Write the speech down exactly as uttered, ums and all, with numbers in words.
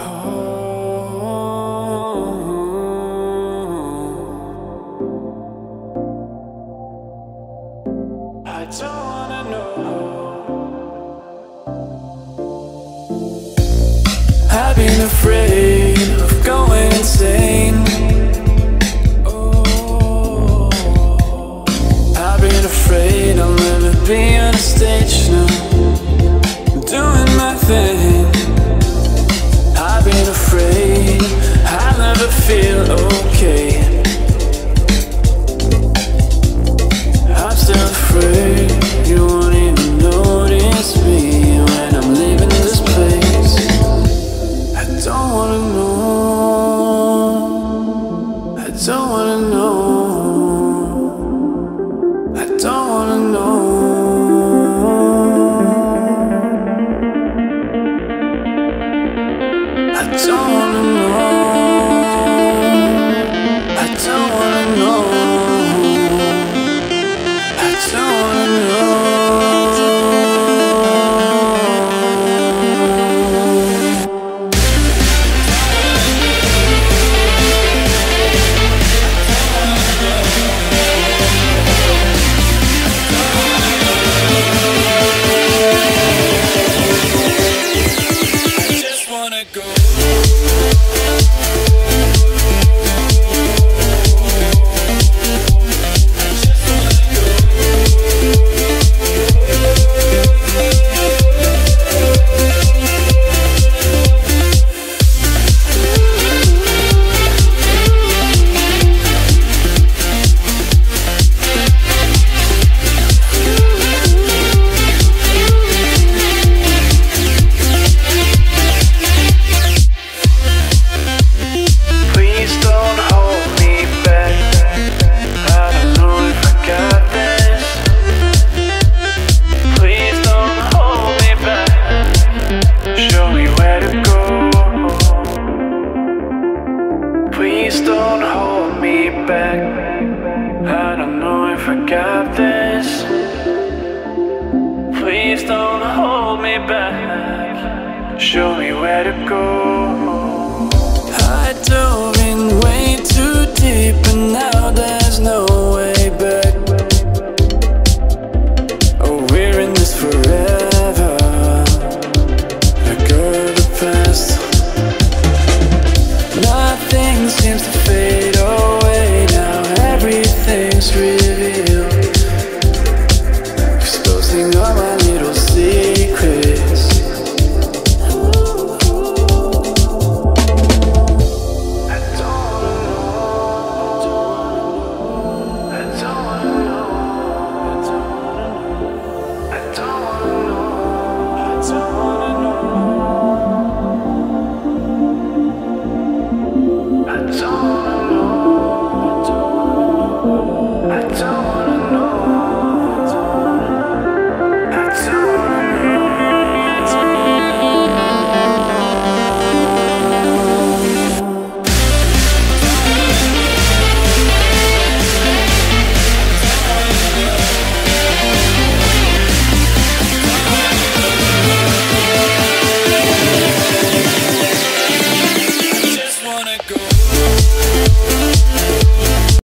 I've been afraid of going insane. Oh, I've been afraid I'll never be on a stage now, doing my thing. I've been afraid I'll never feel okay. I'm still afraid you won't even notice me when I'm leaving this place. I don't wanna know, I don't wanna know, I don't wanna know, I don't wanna know, I don't wanna know, I don't wanna know. Seems to